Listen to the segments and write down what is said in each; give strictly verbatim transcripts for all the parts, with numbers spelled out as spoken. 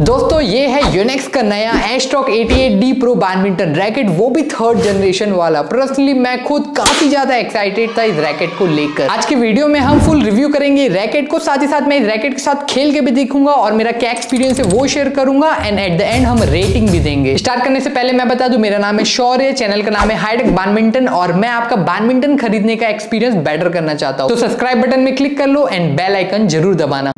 दोस्तों ये है Yonex का नया Astrox अट्ठासी डी Pro बैडमिंटन रैकेट, वो भी थर्ड जनरेशन वाला। पर्सनली मैं खुद काफी ज्यादा एक्साइटेड था इस रैकेट को लेकर। आज के वीडियो में हम फुल रिव्यू करेंगे रैकेट को, साथ ही साथ मैं इस रैकेट के साथ खेल के भी देखूंगा और मेरा क्या एक्सपीरियंस है वो शेयर करूंगा एंड एट द एंड हम रेटिंग भी देंगे। स्टार्ट करने से पहले मैं बता दूं, मेरा नाम है शौर्य, चैनल का नाम है हाईटेक बैडमिंटन और मैं आपका बैडमिंटन खरीदने का एक्सपीरियंस बेटर करना चाहता हूँ। तो सब्सक्राइब बटन में क्लिक कर लो एंड बेल आइकन जरूर दबाना।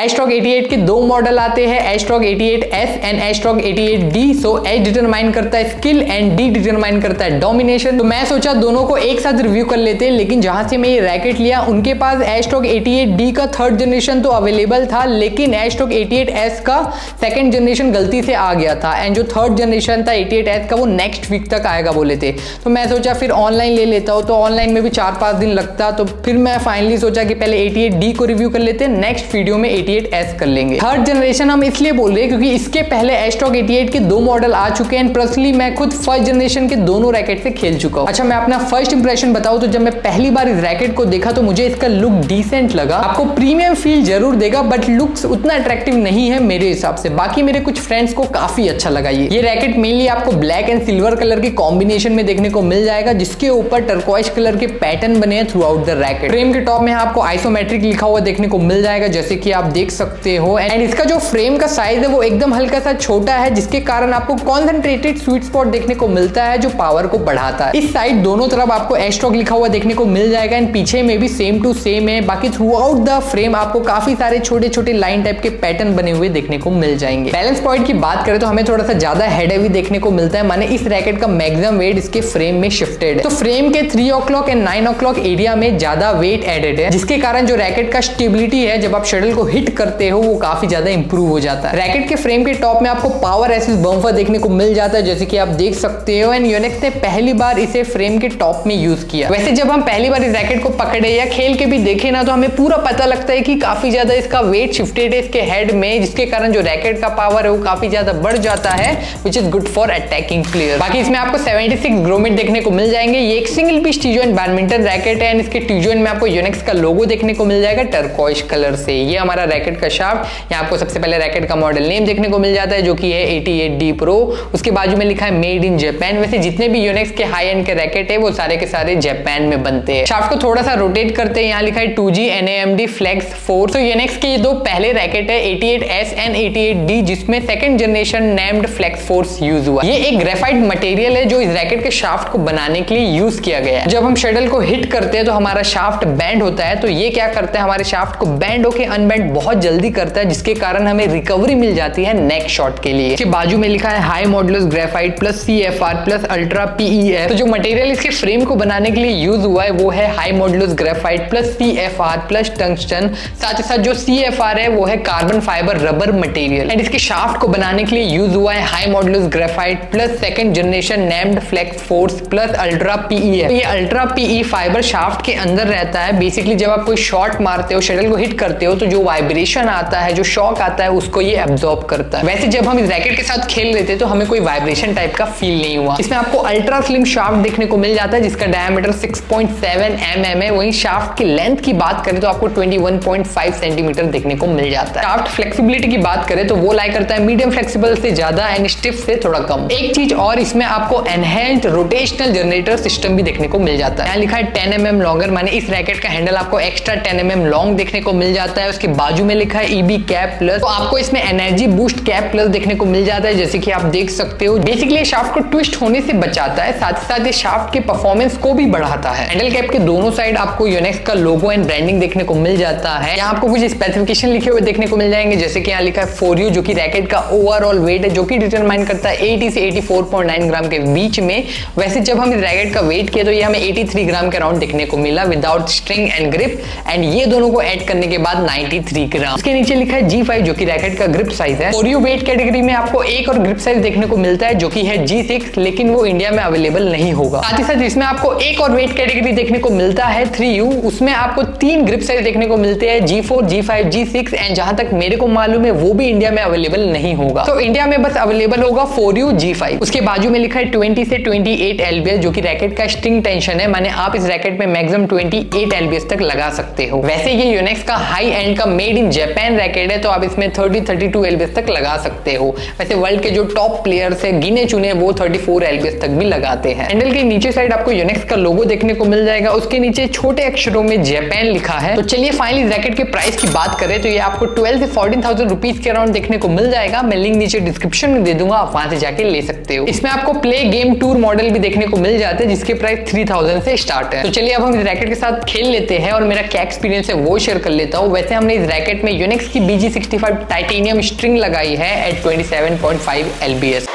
Astrox अट्ठासी के दो मॉडल आते हैं, Astrox अट्ठासी एस एंड Astrox अट्ठासी डी। सो एस डिटरमाइन करता है स्किल एंड डी डिटरमाइन करता है डोमिनेशन। तो मैं सोचा दोनों को एक साथ रिव्यू कर लेते हैं, लेकिन जहां से मैं ये रैकेट लिया उनके पास Astrox अट्ठासी डी का थर्ड जनरेशन तो अवेलेबल था, लेकिन Astrox अट्ठासी एस का सेकंड जनरेशन गलती से आ गया था एंड जो थर्ड जनरेशन था अट्ठासी एस का वो नेक्स्ट वीक तक आएगा बोले थे। तो मैं सोचा फिर ऑनलाइन ले लेता हूँ, तो ऑनलाइन में भी चार पाँच दिन लगता। तो फिर मैं फाइनली सोचा कि पहले अट्ठासी डी को रिव्यू कर लेते हैं, नेक्स्ट वीडियो में अट्ठासी एस कर लेंगे। थर्ड जनरेशन हम इसलिए बोल रहे हैं क्योंकि इसके पहले Astrox अट्ठासी के दो मॉडल आ चुके हैं। पर्सनली मैं खुद फर्स्ट जनरेशन के दोनों रैकेट से खेल चुका हूं। अच्छा, मैं अपना फर्स्ट इंप्रेशन बताऊं तो जब मैं पहली बार इस रैकेट को देखा तो मुझे इसका लुक डिसेंट लगा। आपको प्रीमियम फील जरूर देगा बट लुक्स उतना अट्रैक्टिव नहीं है मेरे हिसाब से। बाकी मेरे कुछ फ्रेंड्स को काफी अच्छा लगा। ये ये रैकेट मेनली आपको ब्लैक एंड सिल्वर कलर के कॉम्बिनेशन में देखने को मिल जाएगा, जिसके ऊपर टर्कॉइश कलर के पैटर्न बने हैं throughout the racket. Frame के टॉप में आपको आइसोमेट्रिक लिखा हुआ देखने को मिल जाएगा जैसे कि आप देख सकते हो। एंड इसका जो फ्रेम का साइज है वो एकदम हल्का सा छोटा है, जिसके कारण आपको कॉन्सेंट्रेटेड स्वीट स्पॉट देखने को मिलता है जो पावर को बढ़ाता है। इस साइड दोनों तरफ आपको Astrox लिखा हुआ देखने को मिल जाएगा एंड पीछे में भी सेम टू सेम है। बाकी थ्रू आउट द फ्रेम आपको काफी सारे छोटे छोटे लाइन टाइप के पैटर्न बने हुए देखने को मिल जाएंगे। बैलेंस पॉइंट की बात करें तो हमें थोड़ा सा ज्यादा हेड हेवी देखने को मिलता है, माने इस रैकेट का मैक्सिमम वेट इसके फ्रेम में शिफ्टेड है। तो फ्रेम के three o'clock and nine o'clock area में ज्यादा वेट एडेड है, जिसके कारण जो रैकेट का स्टेबिलिटी है जब आप शटल को हिट करते हो वो काफी ज्यादा इंप्रूव हो जाता है। रैकेट के फ्रेम के टॉप में आपको पावर एसिस बम्पर देखने को मिल जाता है जैसे कि आप देख सकते हो एंड Yonex ने पहली बार इसे फ्रेम के टॉप में यूज किया। वैसे जब हम पहली बार इस रैकेट को पकड़े या खेल के भी देखे ना तो हमें पूरा पता लगता है कि काफी ज्यादा इसका वेट शिफ्टेड है इसके हेड में, जिसके कारण जो रैकेट का पावर है वो काफी ज्यादा बढ़ जाता है which is good for attacking player. बाकी इसमें आपको सेवेंटी सिक्स ग्रोमेट देखने को मिल जाएंगे। ये एक single piece T joint badminton racket है एंड इसके टीजॉइंट में आपको Yonex का लोगो देखने को मिल जाएगा टर्कॉइश कलर से। ये हमारा रैकेट का शाफ्ट। यहाँ आपको सबसे पहले रैकेट का मॉडल नेम देखने को मिल जाता है जो कि है अट्ठासी डी Pro। उसके बाजू में लिखा है मेड इन जापान। वैसे जितने भी Yonex के हाई एंड के रैकेट है वो सारे के सारे जापान में बनते हैं। शाफ्ट को थोड़ा सा रोटेट करते हैं, यहाँ लिखा है two G N A M D Flex Force। तो Yonex के ये दो पहले रैकेट है अट्ठासी एस एंड अट्ठासी डी, जिसमें second generation N A M D Flex Force use हुआ। ये एक ग्रेफाइट मटेरियल है जो इस रैकेट के शाफ्ट को बनाने के लिए यूज किया गया है। जब हम शटल को हिट करते हैं तो हमारा शाफ्ट बैंड होता है, तो ये क्या करता है हमारे शाफ्ट को बैंड होके अनबैंड बहुत जल्दी करता है, जिसके कारण हमें रिकवरी मिल जाती है नेक शॉट के लिए। इसके बाजू में लिखा है high modulus graphite plus C F R plus ultra P E। तो जो मटेरियल इसके फ्रेम को बनाने के लिए यूज हुआ है वो है high modulus graphite plus C F R plus tungsten. साथ ही साथ जो C F R है वो है carbon fibre rubber material. And इसके शाफ्ट को बनाने के लिए यूज हुआ है high modulus graphite plus second generation N A M D Flex Force plus ultra P E। तो ये ultra P E fibre shaft के अंदर रहता है। बेसिकली जब आप कोई शॉट मारते हो, शटल को हिट करते हो, तो जो वाइब्रेशन आता है, जो शॉक आता है, उसको ये एब्जॉर्ब करता है। वैसे जब हम इस रैकेट के साथ खेल रहे थे तो हमें कोई वाइब्रेशन टाइप का फील नहीं हुआ। इसमें आपको अल्ट्रा स्लिम शाफ्ट देखने को मिल जाता है जिसका diameter six point seven M M है। वहीं शाफ्ट की लेंथ की बात करें तो आपको इक्कीस पॉइंट फाइव सेंटीमीटर देखने को मिल जाता है। शाफ्ट फ्लेक्सिबिलिटी की बात करें तो वो लाई करता है मीडियम फ्लेक्सिबल से ज्यादा एंड स्टिफ से थोड़ा कम। एक चीज और, इसमें आपको एनहेंस्ड रोटेशनल जनरेटर सिस्टम भी देखने को मिल जाता है। यहाँ लिखा है टेन एम एम लॉन्गर, माने इस रैकेट का हैंडल आपको extra ten M M long देखने को मिल जाता है। उसके बाजू में लिखा है E B Cap Plus, तो आपको इसमें एनर्जी बूस्ट कैप प्लस देखने को मिल जाता है जैसे कि आप देख सकते हो। बेसिकली शाफ्ट को ट्विस्ट होने से बचाता है, साथ ही साथ ये शाफ्ट के परफॉर्मेंस को भी बढ़ाता है। हैंडल कैप के दोनों साइड आपको Yonex का लोगो एंड ब्रांडिंग देखने को मिल जाता है। यहाँ आपको कुछ स्पेसिफिकेशन लिखे हुए देखने को मिल जाएंगे जैसे कि यहाँ लिखा है फॉर यू, जो कि रैकेट का ओवरऑल वेट है जो कि डिटरमाइन करता है एटी से eighty four point nine gram के बीच में। वैसे जब हम इस रैकेट का वेट किया तो ये हमें एटी थ्री ग्राम के अराउंड देखने को मिला without string and grip, and ये दोनों को एड करने के बाद नाइन्टी थ्री दिख रहा हूँ। उसके नीचे लिखा है जी फाइव जो कि रैकेट का ग्रिप साइज है। ओरियो वेट कैटेगरी में आपको एक और ग्रिप साइज देखने को मिलता है जो कि है जी सिक्स, लेकिन वो इंडिया में अवेलेबल नहीं होगा। साथ ही साथ इसमें आपको एक और वेट कैटेगरी देखने को मिलता है थ्री यू, उसमें आपको तीन ग्रिप साइज देखने को मिलते हैं G four, G five, G six and जहां तक मेरे को मालूम है वो भी इंडिया में अवेलेबल नहीं होगा। तो इंडिया में बस अवेलेबल होगा फोर यू, जी फाइव। उसके बाजू में लिखा है ट्वेंटी से ट्वेंटी एट एलबीएस जो कि रैकेट का स्ट्रिंग टेंशन है, माने आप इस रैकेट में मैक्सिमम ट्वेंटी एट एलबीएस तक लगा सकते हो। वैसे ये Yonex का हाई एंड का मेड इन जापान रैकेट है तो आप इसमें थर्टी, थर्टी टू एलबीएस तक लगा सकते हो। वैसे वर्ल्ड के जो टॉप प्लेयर्स है गिने चुने वो थर्टी फोर एलबीएस तक भी लगाते हैं। हैंडल के नीचे साइड आपको Yonex का लोगो देखने को मिल जाएगा, उसके नीचे छोटे अक्षरों में जापान लिखा है। तो चलिए फाइनली रैकेट के प्राइस की बात करें तो ये आपको ट्वेल्व से फोर्टीन थाउजेंड रुपीज के अराउंड देखने को मिल जाएगा। मैं लिंक नीचे डिस्क्रिप्शन में दे दूंगा, आप वहां से जाके ले सकते हो। इसमें आपको प्ले गेम टूर मॉडल भी देखने को मिल जाते हैं जिसके प्राइस थ्री थाउजेंड से स्टार्ट है। तो चलिए अब हम इस रैकेट के साथ खेल लेते हैं और मेरा क्या एक्सपीरियंस है वो शेयर कर लेता हूँ। वैसे हमने इस रैकेट में Yonex की B G sixty five titanium string लगाई है at twenty seven point five LBS.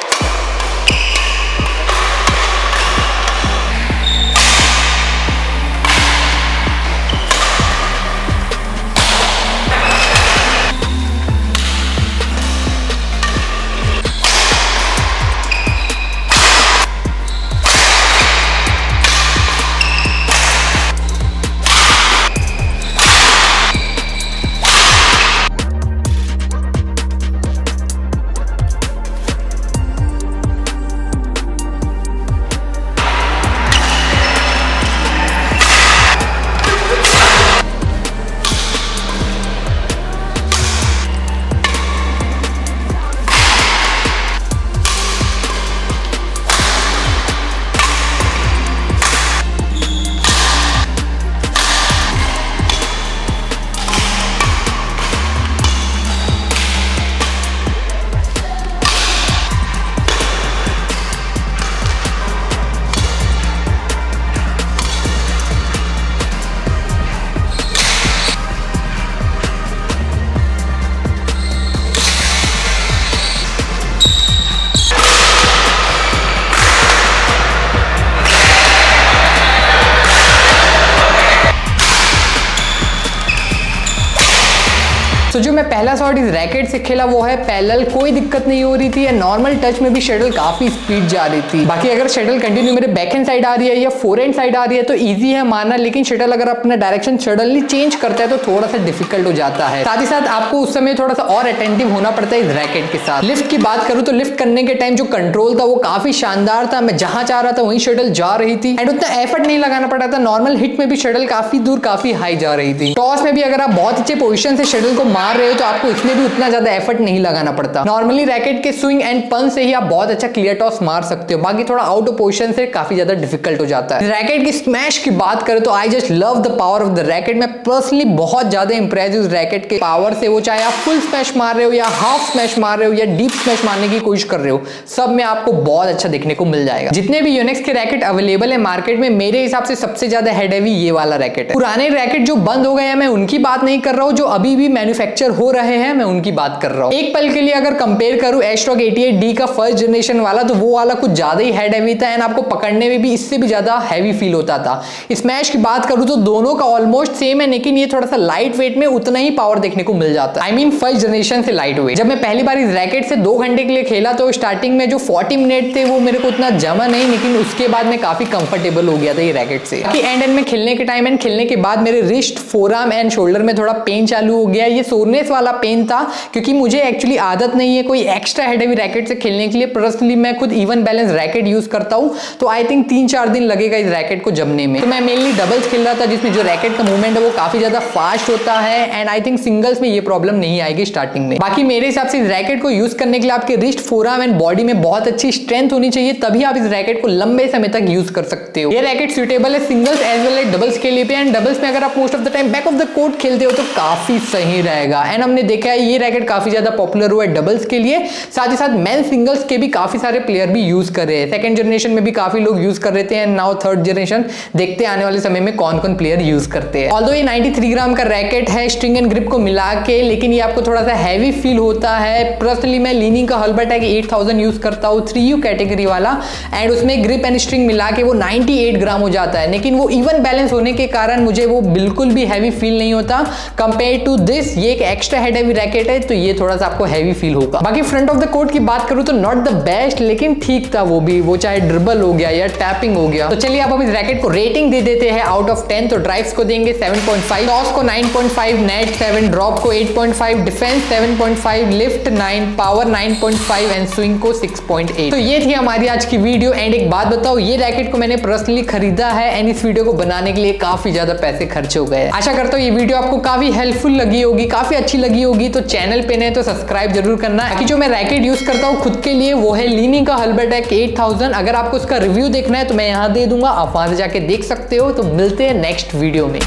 तो जो मैं पहला शॉट इस रैकेट से खेला वो है पैरेलल, कोई दिक्कत नहीं हो रही थी। नॉर्मल टच में भी शटल काफी स्पीड जा रही थी। बाकी अगर शटल कंटिन्यू मेरे बैक हैंड साइड आ रही है या फोर हैंड साइड आ रही है तो इजी है मानना, लेकिन शटल अगर अपना डायरेक्शन सडनली चेंज करता है तो थोड़ा सा डिफिकल्ट हो जाता है। साथ ही साथ आपको उस समय थोड़ा सा और अटेंटिव होना पड़ता है इस रैकेट के साथ। लिफ्ट की बात करूँ तो लिफ्ट करने के टाइम जो कंट्रोल था वो काफी शानदार था। मैं जहां चाह रहा था वहीं शटल जा रही थी एंड उतना एफर्ट नहीं लगाना पड़ा था। नॉर्मल हिट में भी शटल काफी दूर काफी हाई जा रही थी। टॉस में भी अगर आप बहुत अच्छे पोजिशन से शटल को मार रहे हो तो आपको इसमें भी उतना ज्यादा एफर्ट नहीं लगाना पड़ता। नॉर्मली रैकेट के स्विंग एंड पंच से ही आप बहुत अच्छा क्लियर टॉस मार सकते हो, बाकी थोड़ा आउट ऑफ पोजीशन से काफी ज्यादा डिफिकल्ट हो जाता है। रैकेट की स्मैश की बात करें तो I just love the power of the racket. मैं पर्सनली बहुत ज्यादा इंप्रेस हूं रैकेट के पावर से। वो चाहे आप फुल स्मैश मार रहे हो या हाफ स्मैश मार रहे हो या डीप स्मैश मारने की कोशिश कर रहे हो, सब में आपको बहुत अच्छा देखने को मिल जाएगा। जितने भी Yonex के रैकेट अवेलेबल है मार्केट में मेरे हिसाब से सबसे ज्यादा हेड हैवी ये वाला रैकेट है। पुराने रैकेट जो बंद हो गए हैं मैं उनकी बात नहीं कर रहा हूँ, जो अभी भी मैन्युफैक्चर हो रहे हैं मैं उनकी बात कर रहा हूं। एक पल के लिए अगर कंपेयर करूं Astrox एटी एट डी का फर्स्ट जनरेशन वाला तो वो वाला कुछ ज्यादा ही हेड हैवी था एंड आपको पकड़ने में भी इससे भी ज्यादा हैवी फील होता था। स्मैश की बात करूं तो दोनों का ऑलमोस्ट सेम है, लेकिन ये थोड़ा सा लाइट वेट में उतना ही पावर देखने को मिल जाता है। आई मीन फर्स्ट जनरेशन से लाइट वेट। जब मैं पहली बार इस रैकेट से दो घंटे के लिए खेला तो स्टार्टिंग में जो फोर्टी मिनट थे वो मेरे को उतना जमा नहीं, लेकिन उसके बाद मैं काफी कंफर्टेबल हो गया था ये रैकेट से। एंड एंड में खेलने के टाइम एंड खेलने के बाद मेरे रिस्ट, फोरआर्म एंड शोल्डर में थोड़ा पेन चालू हो गया। ये सोरनेस वाला पेन था क्योंकि मुझे एक्चुअली आदत नहीं है कोई एक्स्ट्रा हेड हैवी रैकेट से खेलने के लिए। पर्सनली मैं खुद इवन बैलेंस रैकेट यूज करता हूं तो आई थिंक तीन चार दिन लगेगा इस रैकेट को जमने में। तो मैं मेनली डबल्स खेल रहा था जिसमें जो रैकेट का मूवमेंट है वो काफी ज्यादा फास्ट होता है एंड आई थिंक सिंगल्स में ये प्रॉब्लम नहीं आएगी स्टार्टिंग में। बाकी मेरे हिसाब से इस रैकेट को यूज करने के लिए आपके रिस्ट, फोरआर्म एंड बॉडी में बहुत अच्छी स्ट्रेंथ होनी चाहिए, तभी आप इस रैकेट को लंबे समय तक यूज कर सकते हो। ये रैकेट सुटेबल है singles as well as doubles के लिए भी एंड डबल्स में अगर आप most of the time back of the court खेलते हो तो काफी सही रहेगा। एंड हमने देखा है ये रैकेट काफी ज्यादा पॉपुलर हुआ है डबल्स के लिए, साथ ही साथ मेन सिंगल्स के भी काफी सारे प्लेयर भी यूज कर रहे हैं। सेकंड जनरेशन में भी काफी लोग यूज कर रहे थे एंड नाउ थर्ड जनरेशन, देखते आने वाले समय में कौन कौन प्लेयर यूज करते हैं। ऑल्दो ये नाइंटी थ्री ग्राम का रैकेट है स्ट्रिंग एंड ग्रिप को मिला के, लेकिन ये आपको थोड़ा सा हैवी फील होता है। पर्सनली मैं लीनिंग का हल्बर्ट है एट थाउजेंड यूज करता हूँ, थ्री यू कैटेगरी वाला, एंड उसमें ग्रिप एंड स्ट्रिंग मिला के वो नाइनटी एट ग्राम हो जाता है, लेकिन वो इवन बैलेंस होने के कारण मुझे वो बिल्कुल भी हैवी फील नहीं होता कंपेयर टू दिस। ये एक एक्स्ट्रा हेड हैवी रैकेट है तो ये थोड़ा सा आपको हैवी फील होगा। बाकी फ्रंट ऑफ द कोर्ट की बात करूं तो नॉट द बेस्ट, लेकिन ठीक था वो भी, वो चाहे ड्रिबल हो गया या टैपिंग हो गया। तो चलिए आप अब इस रैकेट को रेटिंग दे देते हैं आउट ऑफ टेन। तो ड्राइव्स को देंगे सेवन पॉइंट फाइव, टॉस को nine point five, net seven, drop को eight point five, defence seven point five, lift nine, power nine point five and swing को सिक्स पॉइंट एट। तो ये थी हमारी आज की वीडियो। एंड एक बात बताओ, ये रैकेट को मैंने पर्सनली खरीदा है एंड इस वीडियो को बनाने के लिए काफी ज्यादा पैसे खर्च हो गए। आशा करता हूँ ये वीडियो आपको काफी हेल्पफुल लगी होगी, काफी अच्छी लगी होगी। तो चैनल पे नए तो सब्सक्राइब जरूर करना। बाकी जो मैं रैकेट यूज करता हूँ खुद के लिए वो है लीनिंग का हल्बरटेक एट थाउजेंड। अगर आपको उसका रिव्यू देखना है तो मैं यहाँ दे दूंगा, आप वहां से जाके देख सकते हो। तो मिलते हैं नेक्स्ट वीडियो में।